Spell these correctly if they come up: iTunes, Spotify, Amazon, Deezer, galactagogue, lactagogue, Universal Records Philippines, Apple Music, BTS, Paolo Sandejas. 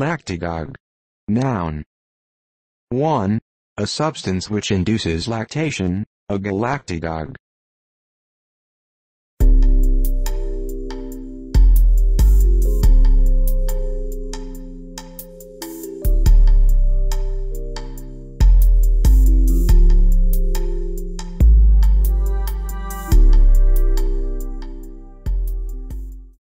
Lactagogue. Noun. 1. A substance which induces lactation, a galactagogue.